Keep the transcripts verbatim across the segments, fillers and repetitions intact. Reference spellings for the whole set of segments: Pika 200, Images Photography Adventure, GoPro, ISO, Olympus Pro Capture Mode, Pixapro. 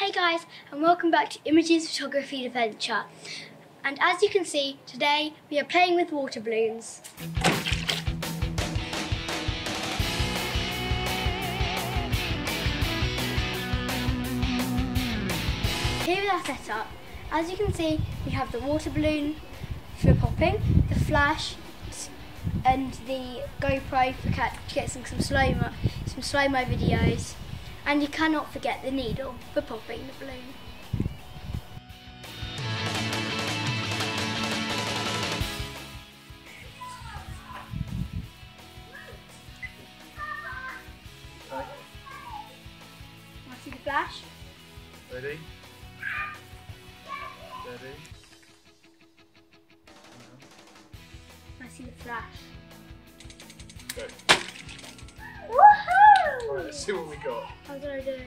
Hey guys, and welcome back to Images Photography Adventure. And as you can see, today we are playing with water balloons. Here is our setup. As you can see, we have the water balloon for popping, the flash, and the GoPro for getting some slow-mo, some slow-mo videos. And you cannot forget the needle for popping the balloon. Right. Want to see the flash? Ready? Ready? I see the flash. Go. Woohoo! Alright, let's see what we got. How did I do?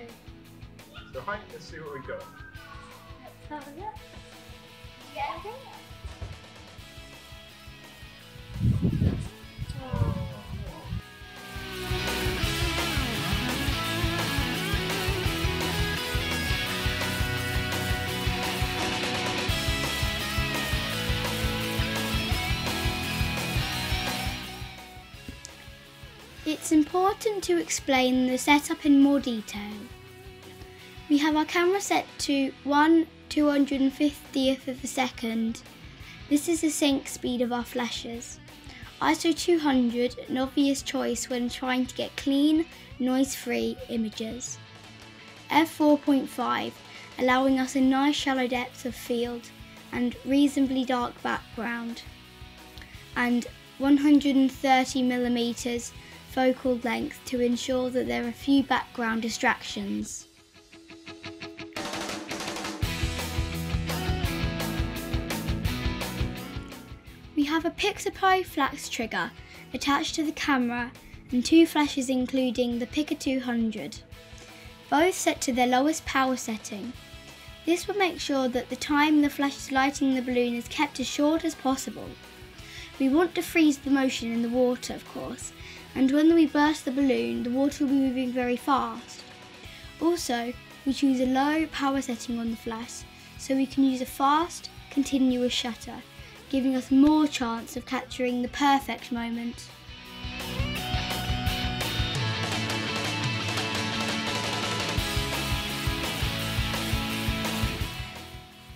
So, hi, let's see what we got. Let's have a look. Did you get anything? Oh. It's important to explain the setup in more detail. We have our camera set to one two hundred fiftieth of a second. This is the sync speed of our flashes. I S O two hundred, an obvious choice when trying to get clean, noise-free images. f four point five, allowing us a nice shallow depth of field and reasonably dark background. And one hundred thirty millimeters focal length to ensure that there are few background distractions. We have a Pixapro flax trigger attached to the camera and two flashes including the Pika two hundred, both set to their lowest power setting. This will make sure that the time the flash is lighting the balloon is kept as short as possible. We want to freeze the motion in the water, of course, and when we burst the balloon, the water will be moving very fast. Also, we choose a low power setting on the flash, so we can use a fast, continuous shutter, giving us more chance of capturing the perfect moment.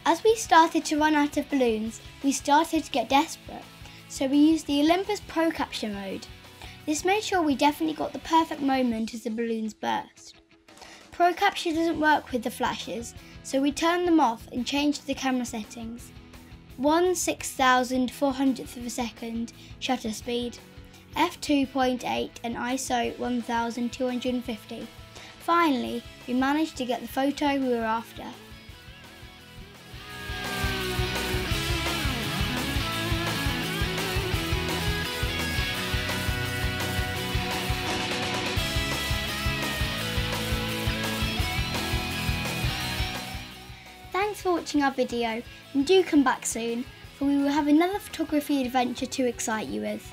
As we started to run out of balloons, we started to get desperate. So we used the Olympus Pro Capture Mode. This made sure we definitely got the perfect moment as the balloons burst. Pro Capture doesn't work with the flashes, so we turned them off and changed the camera settings. one six thousand four hundredth of a second shutter speed, f two point eight and I S O one thousand two hundred fifty. Finally, we managed to get the photo we were after. Thanks for watching our video, and do come back soon, for we will have another photography adventure to excite you with.